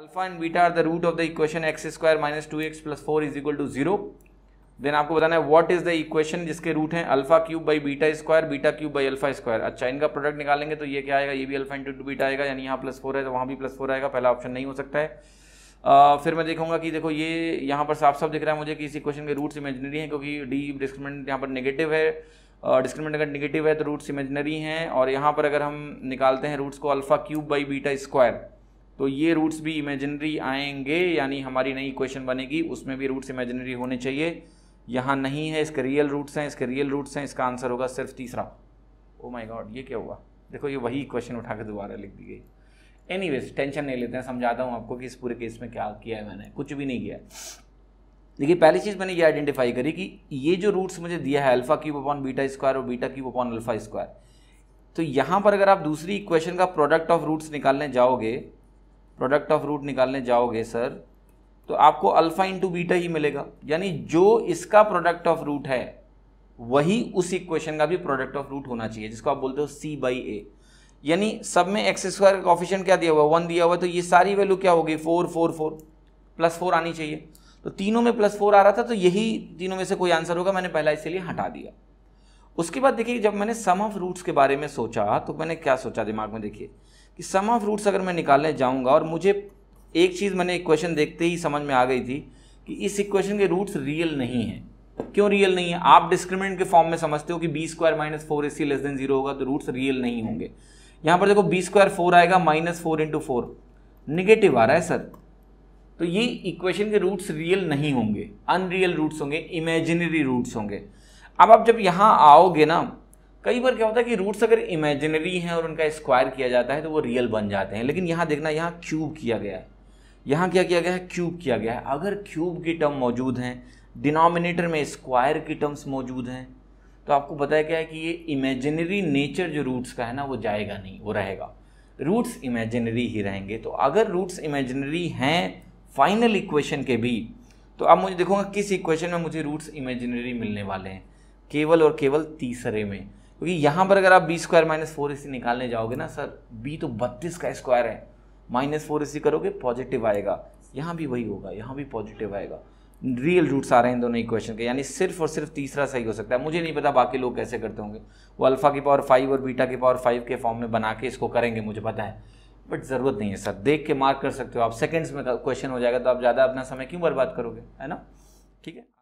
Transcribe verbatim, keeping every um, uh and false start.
alpha and beta are the root of the equation x square minus two x plus four is equal to zero. Then आपको बताना है what is the equation जिसके root हैं alpha cube by beta square, beta cube by alpha square. अच्छा, इनका product निकालेंगे तो ये क्या आएगा, ये भी अल्फा इंटू टू बीटा आएगा, यानी यहाँ प्लस फोर है तो वहाँ भी प्लस फोर आएगा. पहला ऑप्शन नहीं हो सकता है. आ, फिर मैं देखूंगा कि देखो ये यहाँ पर साफ साफ दिख रहा है मुझे कि इस इक्वेशन के रूट्स इमेजिनरी हैं, क्योंकि डी डिस्क्रिमिनेंट यहाँ पर नेगेटिव है, डिस्क्रिमिनेंट अगर नेगेटिव है तो रूट्स इमेजिनरी हैं. और यहाँ पर अगर हम निकालते हैं रूट्स को alpha cube by beta square तो ये रूट्स भी इमेजिनरी आएंगे, यानी हमारी नई इक्वेशन बनेगी उसमें भी रूट्स इमेजिनरी होने चाहिए. यहाँ नहीं है, इसके रियल रूट्स हैं, इसके रियल रूट्स हैं. इसका आंसर होगा सिर्फ तीसरा. ओ माय गॉड, ये क्या हुआ, देखो ये वही क्वेश्चन उठा के दोबारा लिख दी गई. एनीवेज टेंशन नहीं लेते हैं, समझाता हूँ आपको कि इस पूरे केस में क्या किया है मैंने. कुछ भी नहीं किया है. देखिए पहली चीज़ मैंने ये आइडेंटिफाई करी कि ये जो रूट्स मुझे दिया है alpha cube upon beta square और beta cube upon alpha square, तो यहाँ पर अगर आप दूसरी इक्वेशन का प्रोडक्ट ऑफ रूट्स निकालने जाओगे, प्रोडक्ट ऑफ रूट निकालने जाओगे सर, तो आपको अल्फा इंटू बीटा ही मिलेगा. यानी जो इसका प्रोडक्ट ऑफ रूट है वही उस इक्वेशन का भी प्रोडक्ट ऑफ रूट होना चाहिए, जिसको आप बोलते हो सी बाई ए. यानी सब में एक्स स्क्वायर का कोफिशिएंट क्या दिया हुआ है, वन दिया हुआ है, तो ये सारी वैल्यू क्या होगी, four four four plus four आनी चाहिए. तो तीनों में प्लस फोर आ रहा था तो यही तीनों में से कोई आंसर होगा, मैंने पहला इसीलिए हटा दिया. उसके बाद देखिए जब मैंने सम ऑफ रूट्स के बारे में सोचा तो मैंने क्या सोचा दिमाग में, देखिए कि सम ऑफ रूट्स अगर मैं निकालने जाऊंगा, और मुझे एक चीज़ मैंने इक्वेशन देखते ही समझ में आ गई थी कि इस इक्वेशन के रूट्स रियल नहीं हैं. क्यों रियल नहीं है, आप डिस्क्रिमिनेंट के फॉर्म में समझते हो कि B square minus four A C less than zero होगा तो रूट्स रियल नहीं होंगे. यहाँ पर देखो बी स्क्वायर फोर आएगा, minus four into four negative आ रहा है सर, तो ये इक्वेशन के रूट्स रियल नहीं होंगे, अनरियल रूट्स होंगे, इमेजिनरी रूट्स होंगे. अब आप जब यहाँ आओगे ना, कई बार क्या होता है कि रूट्स अगर इमेजिनरी हैं और उनका स्क्वायर किया जाता है तो वो रियल बन जाते हैं. लेकिन यहाँ देखना, यहाँ क्यूब किया गया है, यहाँ क्या किया गया है, क्यूब किया गया है. अगर क्यूब की टर्म मौजूद हैं, डिनोमिनेटर में स्क्वायर की टर्म्स मौजूद हैं, तो आपको बताया गया है कि ये इमेजिनरी नेचर जो रूट्स का है ना वो जाएगा नहीं, वो रहेगा, रूट्स इमेजिनरी ही रहेंगे. तो अगर रूट्स इमेजिनरी हैं फाइनल इक्वेशन के भी, तो अब मुझे देखूंगा किस इक्वेशन में मुझे रूट्स इमेजिनरी मिलने वाले हैं, केवल और केवल तीसरे में. क्योंकि यहाँ पर अगर आप बी स्क्वायर माइनस फोर इसी निकालने जाओगे ना सर, बी तो बत्तीस का स्क्वायर है, माइनस फोर इसी करोगे पॉजिटिव आएगा, यहाँ भी वही होगा, यहाँ भी पॉजिटिव आएगा. रियल रूट्स आ रहे हैं दोनों इक्वेशन के, यानी सिर्फ और सिर्फ तीसरा सही हो सकता है. मुझे नहीं पता बाकी लोग कैसे करते होंगे, वो अल्फा की पावर फाइव और बीटा की पावर फाइव के फॉर्म में बना के इसको करेंगे, मुझे पता है, बट ज़रूरत नहीं है सर. देख के मार्क कर सकते हो आप, सेकेंड्स में क्वेश्चन हो जाएगा, तो आप ज़्यादा अपना समय क्यों बर्बाद करोगे, है ना. ठीक है.